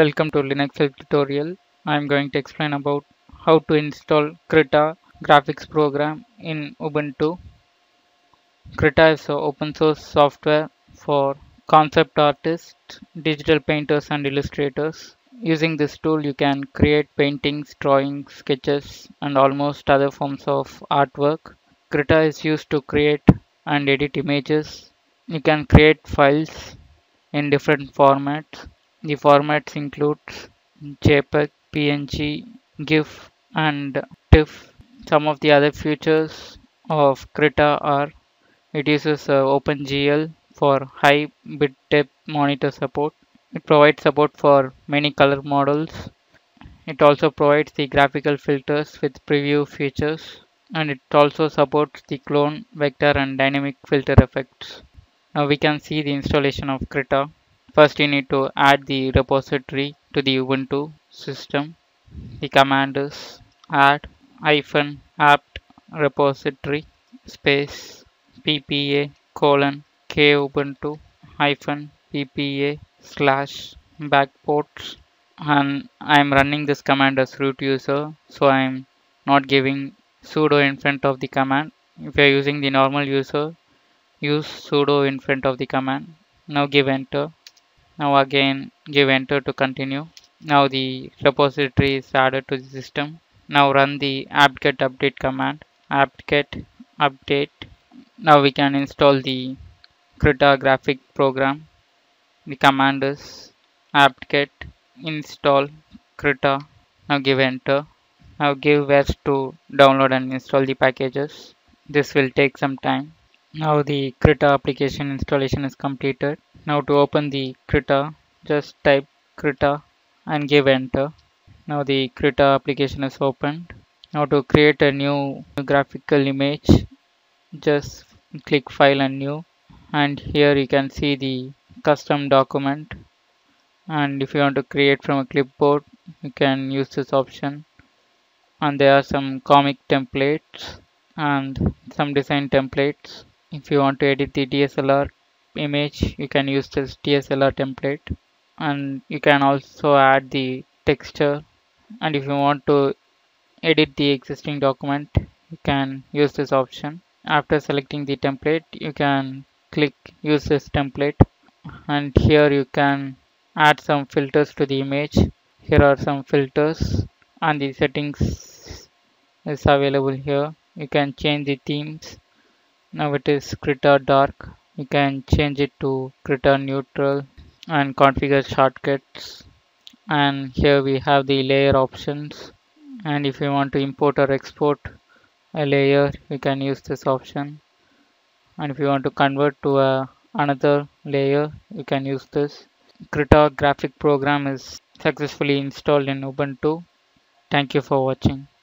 Welcome to Linux tutorial. I am going to explain about how to install Krita graphics program in Ubuntu. Krita is an open source software for concept artists, digital painters and illustrators. Using this tool you can create paintings, drawings, sketches and almost other forms of artwork. Krita is used to create and edit images. You can create files in different formats. The formats include JPEG, PNG, GIF and TIFF. Some of the other features of Krita are it uses OpenGL for high bit depth monitor support. It provides support for many color models. It also provides the graphical filters with preview features, and it also supports the clone, vector and dynamic filter effects. Now we can see the installation of Krita. First, you need to add the repository to the Ubuntu system. The command is add -apt-repository space ppA:kubuntu-ppa/backports, and I am running this command as root user, so I am not giving sudo in front of the command. If you are using the normal user, use sudo in front of the command. Now give enter. Now again give enter to continue. Now the repository is added to the system. Now run the apt-get update command, apt-get update. Now we can install the Krita graphic program. The command is apt-get install Krita. Now give enter. Now give where to download and install the packages. This will take some time. Now the Krita application installation is completed. Now to open the Krita, just type Krita and give enter. Now the Krita application is opened. Now to create a new graphical image, just click File and New, and here you can see the custom document, and if you want to create from a clipboard you can use this option. And there are some comic templates and some design templates. If you want to edit the DSLR image, you can use this DSLR template, and you can also add the texture. And if you want to edit the existing document, you can use this option. After selecting the template, you can click use this template, and here you can add some filters to the image. Here are some filters, and the settings is available here. You can change the themes. Now it is Krita dark. You can change it to Krita neutral and configure shortcuts. And here we have the layer options. And if you want to import or export a layer, you can use this option. And if you want to convert to another layer, you can use this. Krita graphic program is successfully installed in Ubuntu. Thank you for watching.